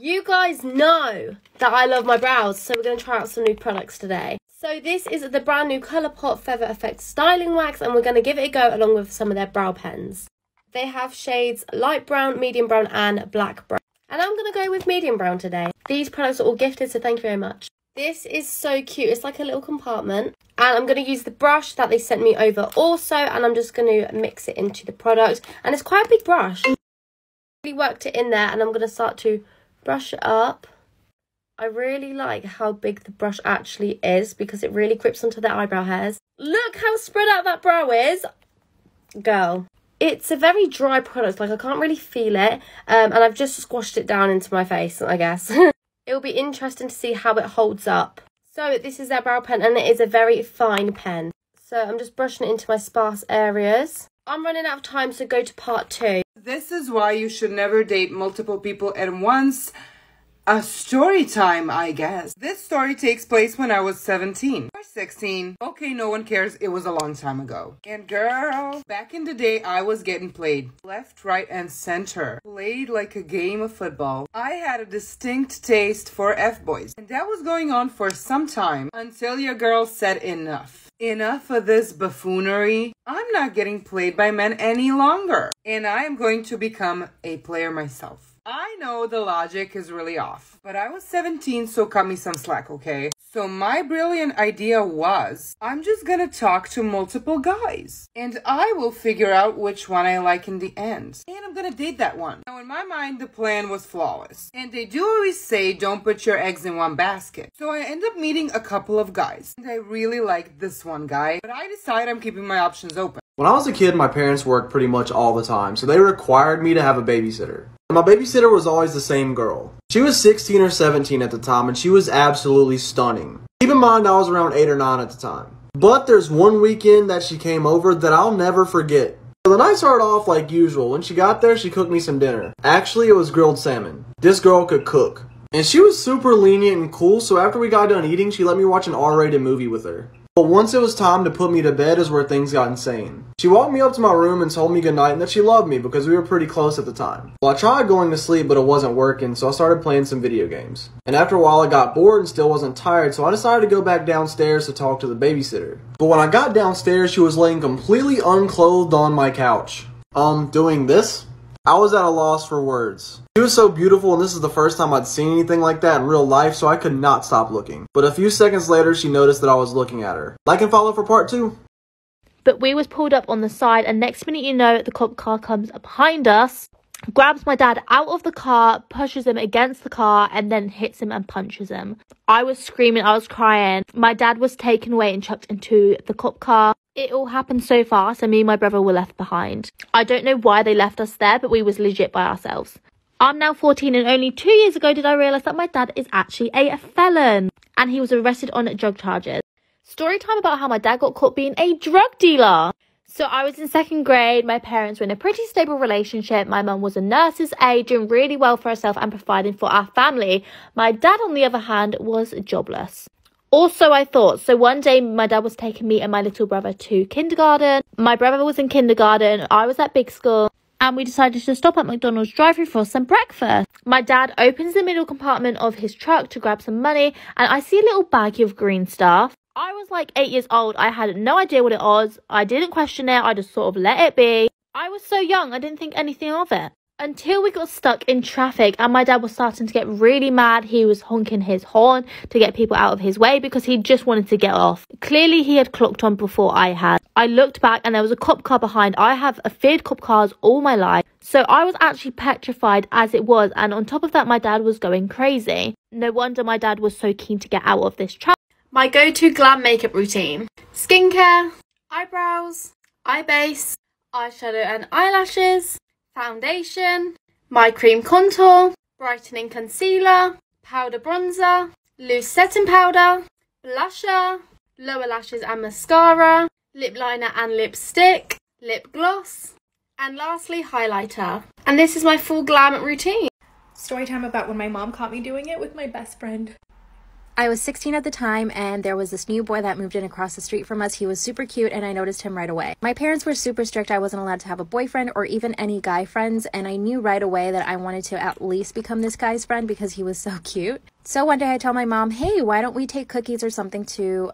You guys know that I love my brows, so we're going to try out some new products today. So this is the brand new ColourPop Feather Effect Styling Wax, and we're going to give it a go along with some of their brow pens. They have shades light brown, medium brown and black brown. And I'm going to go with medium brown today. These products are all gifted, so thank you very much. This is so cute. It's like a little compartment. And I'm going to use the brush that they sent me over also, and I'm just going to mix it into the product. And it's quite a big brush. I really worked it in there, and I'm going to start to brush it up. I really like how big the brush actually is because it really grips onto their eyebrow hairs. Look how spread out that brow is. Girl. It's a very dry product, like I can't really feel it, and I've just squashed it down into my face, I guess. It'll be interesting to see how it holds up. So this is their brow pen, and it is a very fine pen. So I'm just brushing it into my sparse areas. I'm running out of time, so go to part two. This is why you should never date multiple people at once. A story time, I guess. This story takes place when I was 17 or 16. Okay, no one cares. It was a long time ago. And girl, back in the day, I was getting played left, right, and center. Played like a game of football. I had a distinct taste for F-boys. And that was going on for some time until your girl said enough. Enough of this buffoonery. I'm not getting played by men any longer. And I am going to become a player myself. I know the logic is really off, but I was 17, so cut me some slack, okay? So my brilliant idea was, I'm just gonna talk to multiple guys, and I will figure out which one I like in the end, and I'm gonna date that one. Now in my mind, the plan was flawless, and they do always say, don't put your eggs in one basket. So I end up meeting a couple of guys, and I really liked this one guy, but I decide I'm keeping my options open. When I was a kid, my parents worked pretty much all the time, so they required me to have a babysitter. My babysitter was always the same girl. She was 16 or 17 at the time, and she was absolutely stunning. Keep in mind, I was around 8 or 9 at the time. But there's one weekend that she came over that I'll never forget. So the night started off like usual. When she got there, she cooked me some dinner. Actually, it was grilled salmon. This girl could cook. And she was super lenient and cool, so after we got done eating, she let me watch an R-rated movie with her. But once it was time to put me to bed is where things got insane. She walked me up to my room and told me goodnight and that she loved me because we were pretty close at the time. Well, I tried going to sleep, but it wasn't working, so I started playing some video games. And after a while, I got bored and still wasn't tired, so I decided to go back downstairs to talk to the babysitter. But when I got downstairs, she was laying completely unclothed on my couch. Doing this? I was at a loss for words. She was so beautiful, and this is the first time I'd seen anything like that in real life, so I could not stop looking. But a few seconds later, she noticed that I was looking at her. Like and follow for part two. But we was pulled up on the side, and next minute you know, the cop car comes up behind us, grabs my dad out of the car, pushes him against the car, and then hits him and punches him. I was screaming, I was crying. My dad was taken away and chucked into the cop car. It all happened so fast, and me and my brother were left behind. I don't know why they left us there, but we was legit by ourselves. I'm now 14, and only 2 years ago did I realise that my dad is actually a felon, and he was arrested on drug charges. Story time about how my dad got caught being a drug dealer. So I was in second grade, my parents were in a pretty stable relationship, my mum was a nurse's aide, doing really well for herself and providing for our family. My dad, on the other hand, was jobless. Also, I thought, so one day my dad was taking me and my little brother to kindergarten. My brother was in kindergarten, I was at big school, and we decided to stop at McDonald's drive-thru for some breakfast. My dad opens the middle compartment of his truck to grab some money, and I see a little baggie of green stuff. I was like 8 years old, I had no idea what it was, I didn't question it, I just sort of let it be. I was so young, I didn't think anything of it. Until we got stuck in traffic and my dad was starting to get really mad. He was honking his horn to get people out of his way because he just wanted to get off. Clearly he had clocked on before I had. I looked back and there was a cop car behind. I have feared cop cars all my life. So I was actually petrified as it was, and on top of that my dad was going crazy. No wonder my dad was so keen to get out of this trap. My go-to glam makeup routine. Skincare, eyebrows, eye base, eyeshadow and eyelashes. Foundation, my cream contour, brightening concealer, powder bronzer, loose setting powder, blusher, lower lashes and mascara, lip liner and lipstick, lip gloss, and lastly highlighter. And this is my full glam routine. Story time about when my mom caught me doing it with my best friend. I was 16 at the time, and there was this new boy that moved in across the street from us. He was super cute, and I noticed him right away. My parents were super strict. I wasn't allowed to have a boyfriend or even any guy friends, and I knew right away that I wanted to at least become this guy's friend because he was so cute. So one day I tell my mom, hey, why don't we take cookies or something to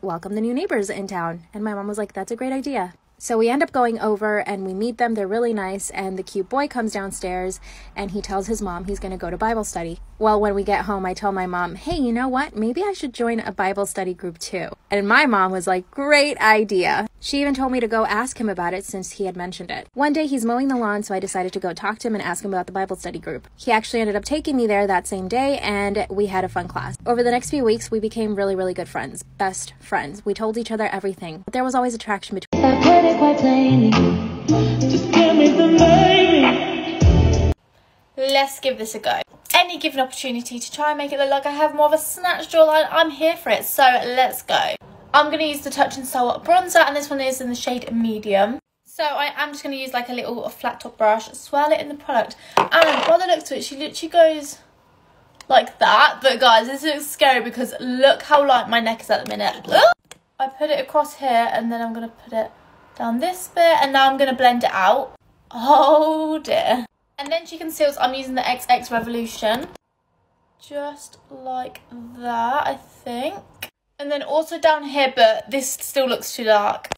welcome the new neighbors in town? And my mom was like, that's a great idea. So we end up going over and we meet them. They're really nice. And the cute boy comes downstairs and he tells his mom he's going to go to Bible study. Well, when we get home, I tell my mom, hey, you know what? Maybe I should join a Bible study group too. And my mom was like, great idea. She even told me to go ask him about it since he had mentioned it. One day he's mowing the lawn, so I decided to go talk to him and ask him about the Bible study group. He actually ended up taking me there that same day and we had a fun class. Over the next few weeks, we became really, really good friends, best friends. We told each other everything, but there was always attraction between us. Quite plainly. Just give me the money. Let's give this a go. Any given opportunity to try and make it look like I have more of a snatched jawline, I'm here for it, so let's go. I'm going to use the Touch and Soul bronzer, and this one is in the shade medium. So I am just going to use like a little flat top brush, swirl it in the product, and by the looks of it, she literally goes like that. But guys, this looks scary because look how light my neck is at the minute. I put it across here, and then I'm going to put it down this bit, and now I'm going to blend it out. Oh dear. And then she conceals, I'm using the XX Revolution. Just like that, I think. And then also down here, but this still looks too dark.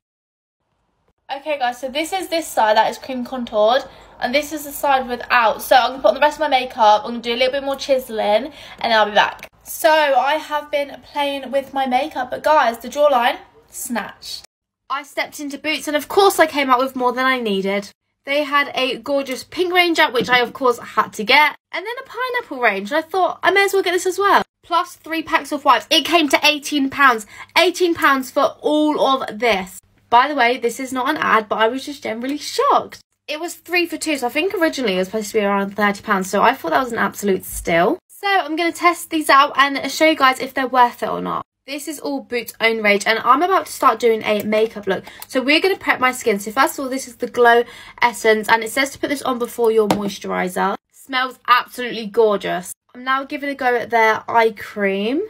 Okay guys, so this is this side that is cream contoured, and this is the side without. So I'm going to put on the rest of my makeup, I'm going to do a little bit more chiseling, and I'll be back. So I have been playing with my makeup, but guys, the jawline, snatched. I stepped into Boots and of course I came out with more than I needed. They had a gorgeous pink range out, which I of course had to get, and then a pineapple range, and I thought I may as well get this as well. Plus 3 packs of wipes. It came to £18. £18 for all of this. By the way, this is not an ad, but I was just generally shocked. It was 3 for 2, so I think originally it was supposed to be around £30, so I thought that was an absolute steal. So I'm going to test these out and show you guys if they're worth it or not. This is all Boots' own range, and I'm about to start doing a makeup look. So we're going to prep my skin. So first of all, this is the Glow Essence, and it says to put this on before your moisturiser. Smells absolutely gorgeous. I'm now giving a go at their eye cream.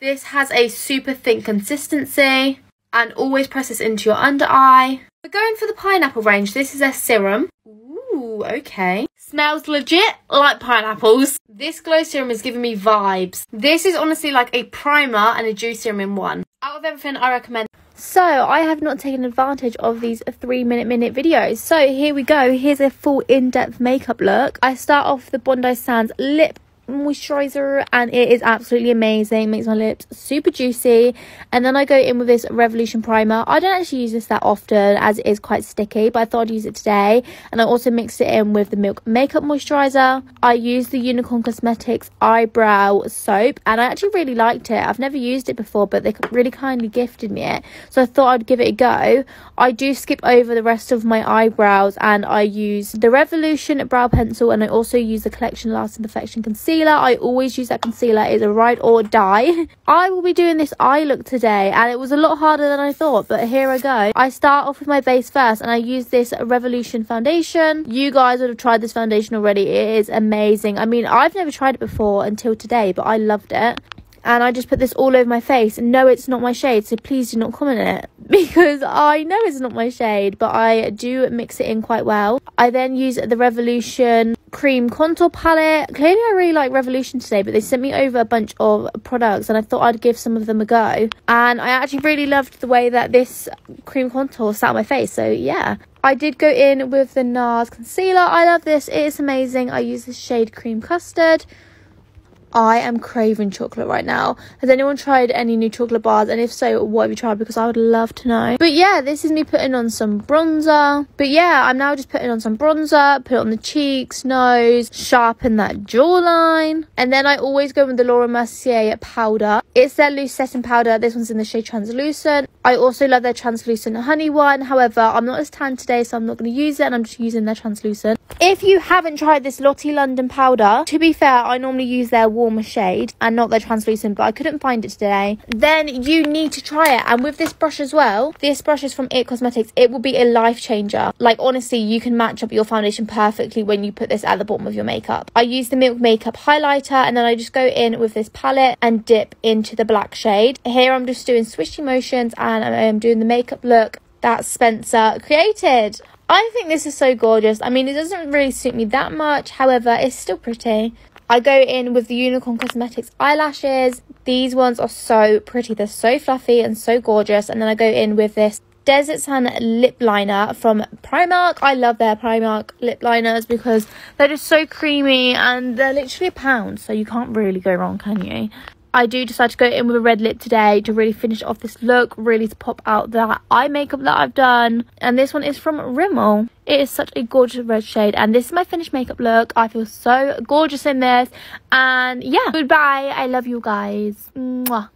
This has a super thin consistency, and always press this into your under eye. We're going for the pineapple range. This is their serum. Ooh, okay. Smells legit like pineapples. This glow serum is giving me vibes. This is honestly like a primer and a dew serum in one. Out of everything, I recommend. So I have not taken advantage of these 3 minute videos. So here we go. Here's a full in-depth makeup look. I start off the Bondi Sands lip moisturizer, and it is absolutely amazing. Makes my lips super juicy. And then I go in with this Revolution primer. I don't actually use this that often as it is quite sticky, but I thought I'd use it today. And I also mixed it in with the Milk Makeup moisturizer. I use the Unicorn Cosmetics eyebrow soap, and I actually really liked it. I've never used it before, but they really kindly gifted me it, so I thought I'd give it a go. I do skip over the rest of my eyebrows, and I use the Revolution brow pencil, and I also use the Collection Lasting Perfection concealer. I always use that concealer. It's a ride or die. I will be doing this eye look today, and it was a lot harder than I thought, but here I go. I start off with my base first, and I use this Revolution foundation. You guys would have tried this foundation already. It is amazing. I mean, I've never tried it before until today, but I loved it. And I just put this all over my face. No, it's not my shade, so please do not comment it, because I know it's not my shade, but I do mix it in quite well. I then use the Revolution cream contour palette. Clearly I really like Revolution today, but they sent me over a bunch of products, and I thought I'd give some of them a go. And I actually really loved the way that this cream contour sat on my face, so yeah. I did go in with the NARS concealer. I love this, it is amazing. I use the shade Cream Custard. I am craving chocolate right now. Has anyone tried any new chocolate bars? And if so, what have you tried? Because I would love to know. But yeah, this is me putting on some bronzer. But yeah, I'm now just putting on some bronzer, put it on the cheeks, nose, sharpen that jawline. And then I always go with the Laura Mercier powder. It's their loose setting powder. This one's in the shade Translucent. I also love their Translucent honey one. However, I'm not as tan today, so I'm not going to use it, and I'm just using their Translucent. If you haven't tried this Lottie London powder, to be fair, I normally use their water warmer shade and not the translucent, but I couldn't find it today, then you need to try it. And with this brush as well, this brush is from It Cosmetics. It will be a life changer. Like, honestly, you can match up your foundation perfectly when you put this at the bottom of your makeup. I use the Milk Makeup highlighter, and then I just go in with this palette and dip into the black shade. Here I'm just doing swishy motions and I'm doing the makeup look that Spencer created. I think this is so gorgeous. I mean, it doesn't really suit me that much, however it's still pretty. I go in with the Unicorn Cosmetics eyelashes. These ones are so pretty, they're so fluffy and so gorgeous. And then I go in with this Desert Sun lip liner from Primark. I love their Primark lip liners because they're just so creamy and they're literally £1, so you can't really go wrong, can you? I do decide to go in with a red lip today to really finish off this look, really to pop out that eye makeup that I've done. And this one is from Rimmel. It is such a gorgeous red shade, and this is my finished makeup look. I feel so gorgeous in this, and yeah, goodbye. I love you guys. Mwah.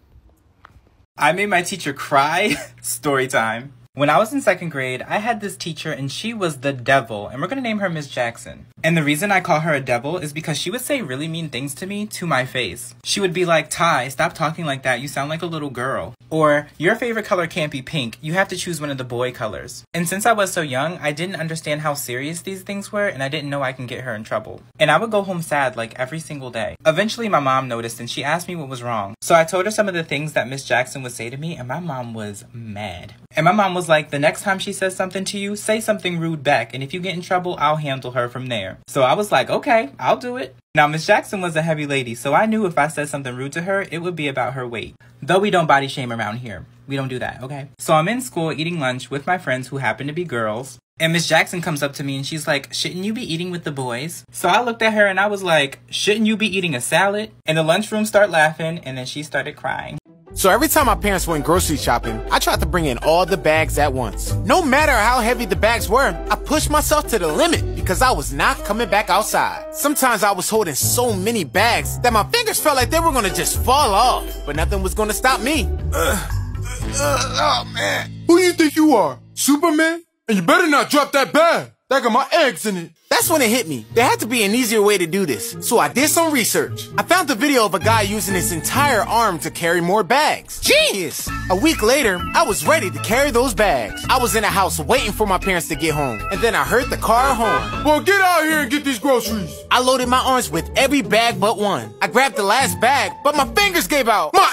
I made my teacher cry. Story time. When I was in second grade, I had this teacher and she was the devil, and we're gonna name her Miss Jackson. And the reason I call her a devil is because she would say really mean things to me to my face. She would be like, "Ty, stop talking like that, you sound like a little girl." Or, "Your favorite color can't be pink, you have to choose one of the boy colors." And since I was so young, I didn't understand how serious these things were, and I didn't know I can get her in trouble. And I would go home sad like every single day. Eventually my mom noticed and she asked me what was wrong. So I told her some of the things that Miss Jackson would say to me, and my mom was mad. And my mom was like, "The next time she says something to you, say something rude back, and if you get in trouble, I'll handle her from there." So I was like, "Okay, I'll do it." Now, Miss Jackson was a heavy lady, so I knew if I said something rude to her, it would be about her weight. Though we don't body shame around here. We don't do that, okay? So I'm in school eating lunch with my friends who happen to be girls, and Miss Jackson comes up to me and she's like, "Shouldn't you be eating with the boys?" So I looked at her and I was like, "Shouldn't you be eating a salad?" And the lunchroom started laughing, and then she started crying. So every time my parents went grocery shopping, I tried to bring in all the bags at once. No matter how heavy the bags were, I pushed myself to the limit because I was not coming back outside. Sometimes I was holding so many bags that my fingers felt like they were gonna just fall off, but nothing was gonna stop me. Oh man. Who do you think you are, Superman? And you better not drop that bag. That got my eggs in it. That's when it hit me. There had to be an easier way to do this. So I did some research. I found the video of a guy using his entire arm to carry more bags. Genius! A week later, I was ready to carry those bags. I was in the house waiting for my parents to get home. And then I heard the car horn. Well, get out here and get these groceries. I loaded my arms with every bag but one. I grabbed the last bag, but my fingers gave out. My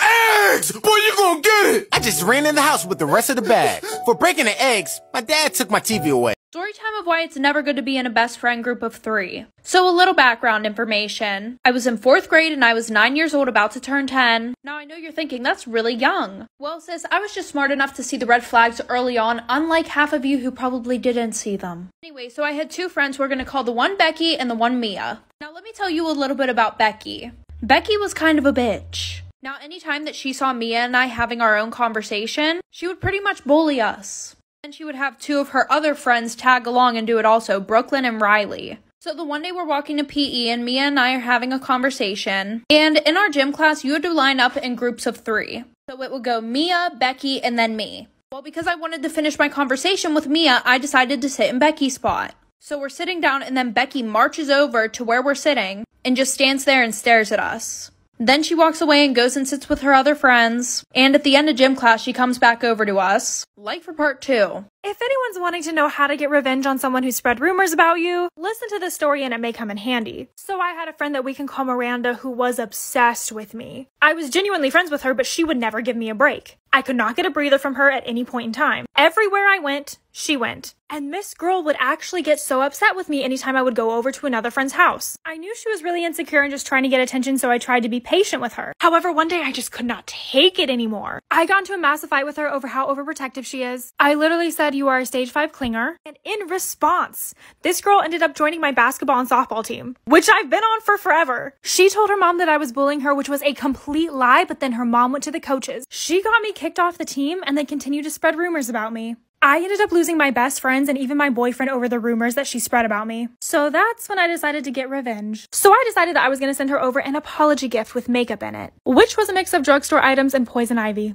eggs! Boy, you gonna get it! I just ran in the house with the rest of the bag. For breaking the eggs, my dad took my TV away. Story time of why it's never good to be in a best friend group of 3. So a little background information. I was in 4th grade and I was 9 years old, about to turn 10. Now I know you're thinking, that's really young. Well sis, I was just smart enough to see the red flags early on, unlike half of you who probably didn't see them. Anyway, so I had 2 friends we're gonna call the one Becky and the one Mia. Now let me tell you a little bit about Becky. Becky was kind of a bitch. Now anytime that she saw Mia and I having our own conversation, she would pretty much bully us. And she would have 2 of her other friends tag along and do it also, Brooklyn and Riley. So the one day we're walking to PE and Mia and I are having a conversation. And in our gym class, you had to line up in groups of 3. So it would go Mia, Becky, and then me. Well, because I wanted to finish my conversation with Mia, I decided to sit in Becky's spot. So we're sitting down and then Becky marches over to where we're sitting and just stands there and stares at us. Then she walks away and goes and sits with her other friends. And at the end of gym class, she comes back over to us. Like for part 2. If anyone's wanting to know how to get revenge on someone who spread rumors about you, listen to this story and it may come in handy. So I had a friend that we can call Miranda who was obsessed with me. I was genuinely friends with her, but she would never give me a break. I could not get a breather from her at any point in time. Everywhere I went, she went. And this girl would actually get so upset with me anytime I would go over to another friend's house. I knew she was really insecure and just trying to get attention, so I tried to be patient with her. However, one day I just could not take it anymore. I got into a massive fight with her over how overprotective she is. I literally said, "You are a stage 5 clinger." And in response, this girl ended up joining my basketball and softball team, which I've been on for forever. She told her mom that I was bullying her, which was a complete lie, but then her mom went to the coaches. She got me kicked off the team and then continued to spread rumors about me. I ended up losing my best friends and even my boyfriend over the rumors that she spread about me. So that's when I decided to get revenge. So I decided that I was going to send her over an apology gift with makeup in it, which was a mix of drugstore items and poison ivy.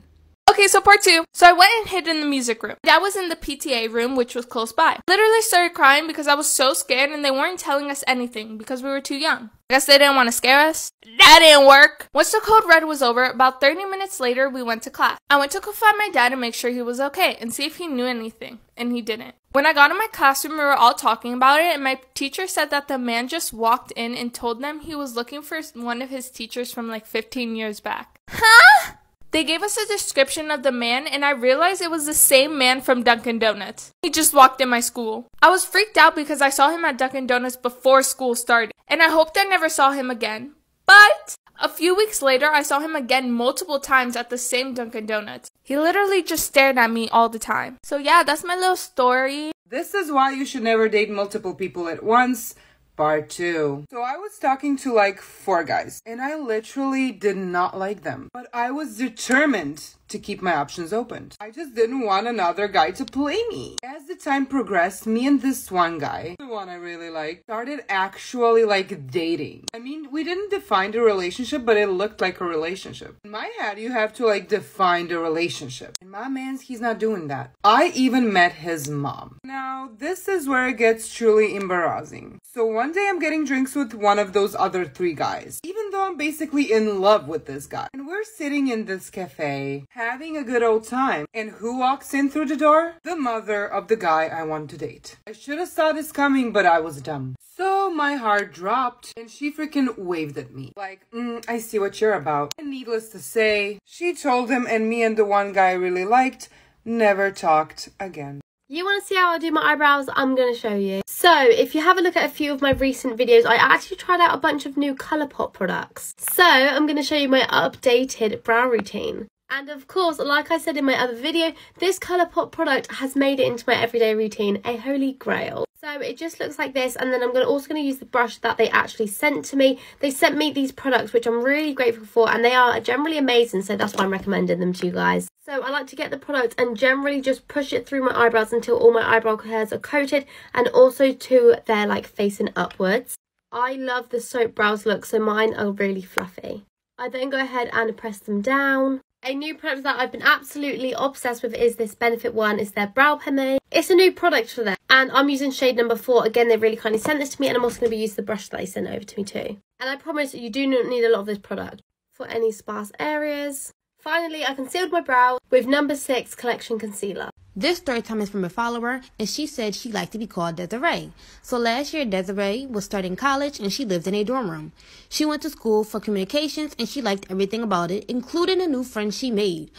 Okay, so part two. So I went and hid in the music room. Dad was in the PTA room, which was close by. Literally started crying because I was so scared and they weren't telling us anything because we were too young. I guess they didn't want to scare us. That didn't work. Once the code red was over, about 30 minutes later, we went to class. I went to go find my dad and make sure he was okay and see if he knew anything, and he didn't. When I got in my classroom, we were all talking about it, and my teacher said that the man just walked in and told them he was looking for one of his teachers from like 15 years back. Huh? They gave us a description of the man, and I realized it was the same man from Dunkin' Donuts. He just walked in my school. I was freaked out because I saw him at Dunkin' Donuts before school started, and I hoped I never saw him again. But a few weeks later, I saw him again multiple times at the same Dunkin' Donuts. He literally just stared at me all the time. So yeah, that's my little story. This is why you should never date multiple people at once. Part two. So I was talking to like 4 guys and I literally did not like them, but I was determined to keep my options open. I just didn't want another guy to play me. As the time progressed, me and this one guy, the one I really liked, started actually like dating. I mean, we didn't define a relationship, but it looked like a relationship. In my head, you have to like define a relationship. In my man's, he's not doing that. I even met his mom. Now, this is where it gets truly embarrassing. So one day I'm getting drinks with one of those other 3 guys, even though I'm basically in love with this guy. And we're sitting in this cafe, having a good old time. And who walks in through the door? The mother of the guy I want to date. I should have saw this coming, but I was dumb. So my heart dropped and she freaking waved at me. Like, I see what you're about. And needless to say, she told him and me and the one guy I really liked never talked again. You want to see how I do my eyebrows? I'm going to show you. So if you have a look at a few of my recent videos, I actually tried out a bunch of new ColourPop products. So I'm going to show you my updated brow routine. And of course, like I said in my other video, this ColourPop product has made it into my everyday routine, a holy grail. So it just looks like this, and then I'm also going to use the brush that they actually sent to me. They sent me these products, which I'm really grateful for, and they are generally amazing, so that's why I'm recommending them to you guys. So I like to get the product and generally just push it through my eyebrows until all my eyebrow hairs are coated, and also to their like facing upwards. I love the soap brows look, so mine are really fluffy. I then go ahead and press them down. A new product that I've been absolutely obsessed with is this Benefit one. It's their brow pomade. It's a new product for them. And I'm using shade number 4. Again, they really kindly sent this to me. And I'm also going to be using the brush that they sent over to me too. And I promise you do not need a lot of this product for any sparse areas. Finally, I concealed my brow with number 6 Collection Concealer. This story time is from a follower, and she said she liked to be called Desiree. So last year, Desiree was starting college, and she lived in a dorm room. She went to school for communications, and she liked everything about it, including a new friend she made.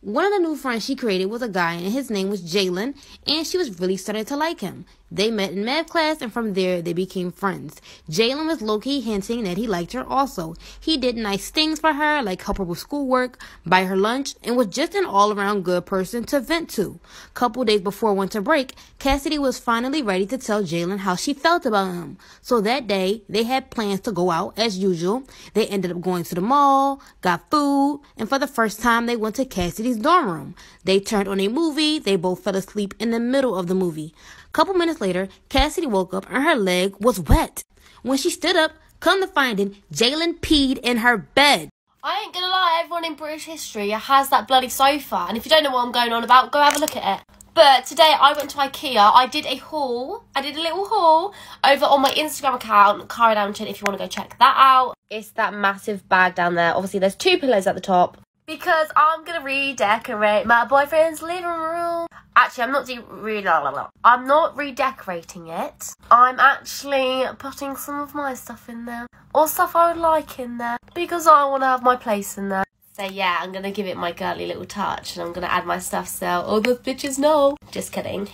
One of the new friends she created was a guy, and his name was Jalen, and she was really starting to like him. They met in math class, and from there, they became friends. Jalen was low-key hinting that he liked her also. He did nice things for her, like help her with schoolwork, buy her lunch, and was just an all-around good person to vent to. A couple days before winter break, Cassidy was finally ready to tell Jalen how she felt about him. So that day, they had plans to go out as usual. They ended up going to the mall, got food, and for the first time, they went to Cassidy's dorm room. They turned on a movie. They both fell asleep in the middle of the movie. A couple minutes later, Cassidy woke up and her leg was wet. When she stood up, come to find it, Jalen peed in her bed. I ain't gonna lie, everyone in British history has that bloody sofa, and if you don't know what I'm going on about, go have a look at it. But today I went to IKEA. I did a little haul over on my Instagram account, Caradowntonn, if you want to go check that out. It's that massive bag down there. Obviously there's 2 pillows at the top, because I'm going to redecorate my boyfriend's living room. Actually, I'm not redecorating it. I'm actually putting some of my stuff in there. Or stuff I would like in there. Because I want to have my place in there. So yeah, I'm going to give it my girly little touch. And I'm going to add my stuff so all the bitches know. Just kidding.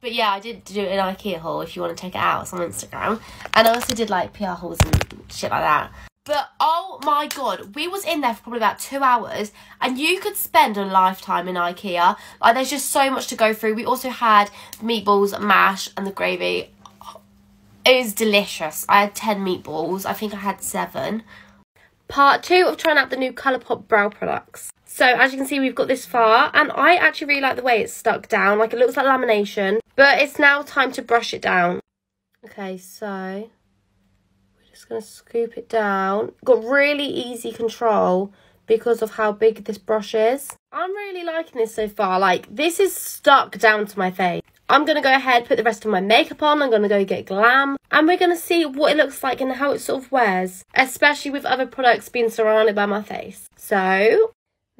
But yeah, I did do an IKEA haul if you want to check it out. It's on Instagram. And I also did like PR hauls and shit like that. But oh my god, we was in there for probably about 2 hours, and you could spend a lifetime in IKEA. Like, there's just so much to go through. We also had meatballs, mash, and the gravy. It was delicious. I had 10 meatballs. I think I had 7. Part 2 of trying out the new ColourPop brow products. So as you can see, we've got this far, and I actually really like the way it's stuck down. Like, it looks like lamination, but it's now time to brush it down. Okay, so just gonna scoop it down. Got really easy control because of how big this brush is. I'm really liking this so far. Like, this is stuck down to my face. I'm going to go ahead, put the rest of my makeup on. I'm going to go get glam. And we're going to see what it looks like and how it sort of wears, especially with other products being surrounded by my face. So,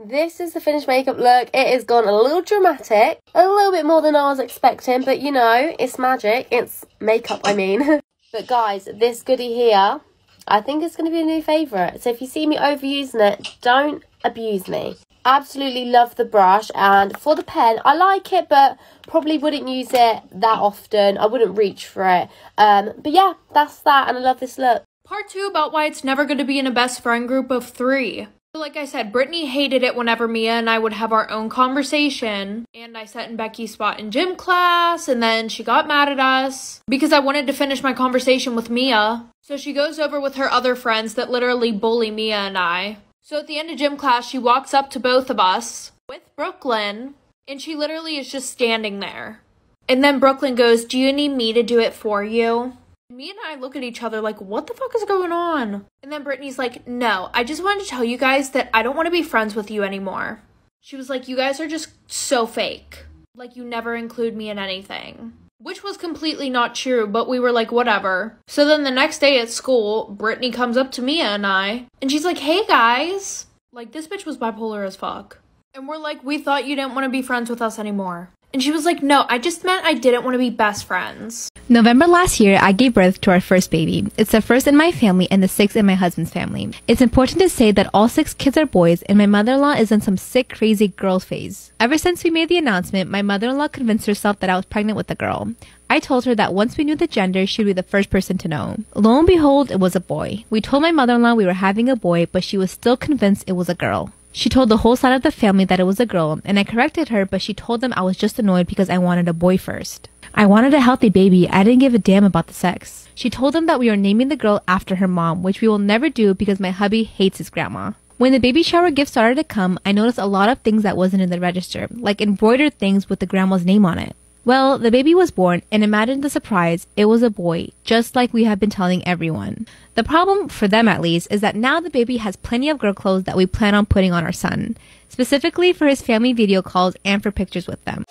this is the finished makeup look. It has gone a little dramatic, a little bit more than I was expecting. But, you know, it's magic. It's makeup, I mean. But, guys, this goodie here, I think it's going to be a new favourite. So, if you see me overusing it, don't abuse me. Absolutely love the brush, and for the pen I like it, but probably wouldn't use it that often. I wouldn't reach for it, but yeah, that's that, and I love this look. Part two about why it's never going to be in a best friend group of three. Like I said, Brittany hated it whenever Mia and I would have our own conversation, and I sat in Becky's spot in gym class, and then she got mad at us because I wanted to finish my conversation with Mia, so she goes over with her other friends that literally bully Mia and I. So at the end of gym class, she walks up to both of us with Brooklyn, and she literally is just standing there. And then Brooklyn goes, "Do you need me to do it for you?" And me and I look at each other like, what the fuck is going on? And then Brittany's like, "No, I just wanted to tell you guys that I don't want to be friends with you anymore." She was like, "You guys are just so fake. Like, you never include me in anything." Which was completely not true, but we were like, whatever. So then the next day at school, Brittany comes up to Mia and I, and she's like, "Hey guys." Like, this bitch was bipolar as fuck. And we're like, "We thought you didn't want to be friends with us anymore." And she was like, "No, I just meant I didn't want to be best friends." November last year, I gave birth to our first baby. It's the first in my family and the sixth in my husband's family. It's important to say that all six kids are boys, and my mother-in-law is in some sick, crazy girl phase. Ever since we made the announcement, my mother-in-law convinced herself that I was pregnant with a girl. I told her that once we knew the gender, she would be the first person to know. Lo and behold, it was a boy. We told my mother-in-law we were having a boy, but she was still convinced it was a girl. She told the whole side of the family that it was a girl, and I corrected her, but she told them I was just annoyed because I wanted a boy first. I wanted a healthy baby. I didn't give a damn about the sex. She told them that we are naming the girl after her mom, which we will never do because my hubby hates his grandma. When the baby shower gift started to come, I noticed a lot of things that wasn't in the register, like embroidered things with the grandma's name on it. Well, the baby was born, and imagine the surprise, it was a boy, just like we have been telling everyone. The problem, for them at least, is that now the baby has plenty of girl clothes that we plan on putting on our son, specifically for his family video calls and for pictures with them.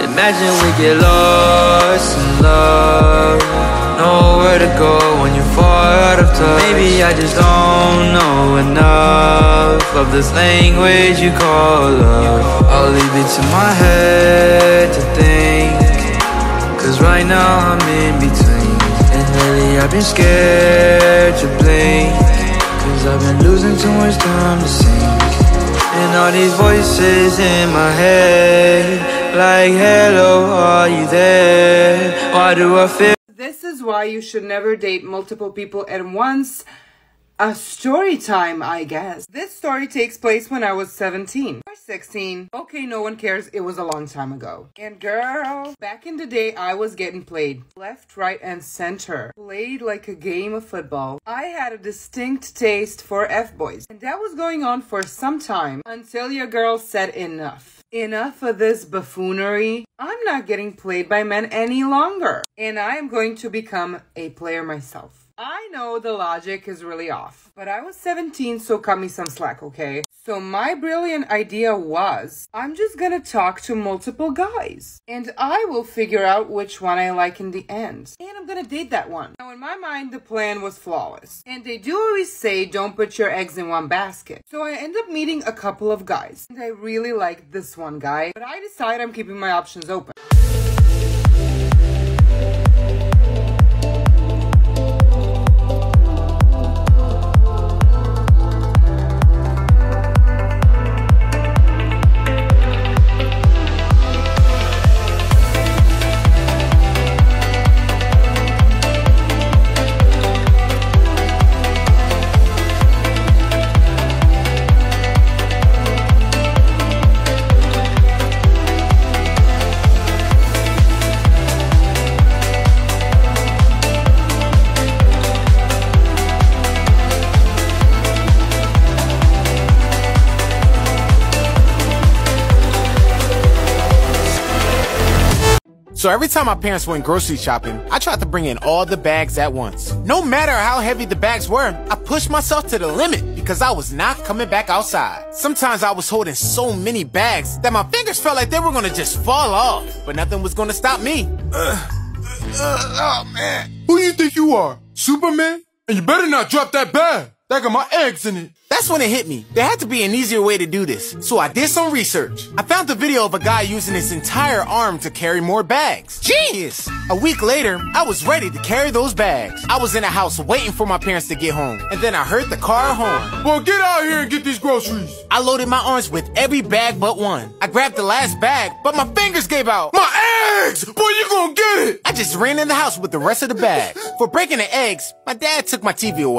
Imagine we get lost in love, nowhere to go when you're far out of touch. Maybe I just don't know enough of this language you call love. I'll leave it to my head to think, cause right now I'm in between. And lately I've been scared to blink, cause I've been losing too much time to sink. And all these voices in my head, like, "Hello, are you there? Why do I feel?" This is why you should never date multiple people at once. A story time, I guess. This story takes place when I was 17 or 16. Okay, no one cares. It was a long time ago. And girl, back in the day, I was getting played left, right, and center. Played like a game of football. I had a distinct taste for F-boys. And that was going on for some time until your girl said enough. Enough of this buffoonery. I'm not getting played by men any longer, and I am going to become a player myself. I know the logic is really off, but I was 17, so cut me some slack, okay? So my brilliant idea was, I'm just gonna talk to multiple guys, and I will figure out which one I like in the end, and I'm gonna date that one. Now in my mind, the plan was flawless, and they do always say don't put your eggs in one basket. So I end up meeting a couple of guys, and I really like this one guy, but I decide I'm keeping my options open. So every time my parents went grocery shopping, I tried to bring in all the bags at once. No matter how heavy the bags were, I pushed myself to the limit because I was not coming back outside. Sometimes I was holding so many bags that my fingers felt like they were gonna just fall off, but nothing was gonna stop me. Oh man. Who do you think you are, Superman? And you better not drop that bag. That got my eggs in it. That's when it hit me. There had to be an easier way to do this. So I did some research. I found a video of a guy using his entire arm to carry more bags. Genius! A week later, I was ready to carry those bags. I was in the house waiting for my parents to get home. And then I heard the car horn. Well, get out here and get these groceries. I loaded my arms with every bag but one. I grabbed the last bag, but my fingers gave out. My eggs! Boy, you gonna get it! I just ran in the house with the rest of the bag. For breaking the eggs, my dad took my TV away.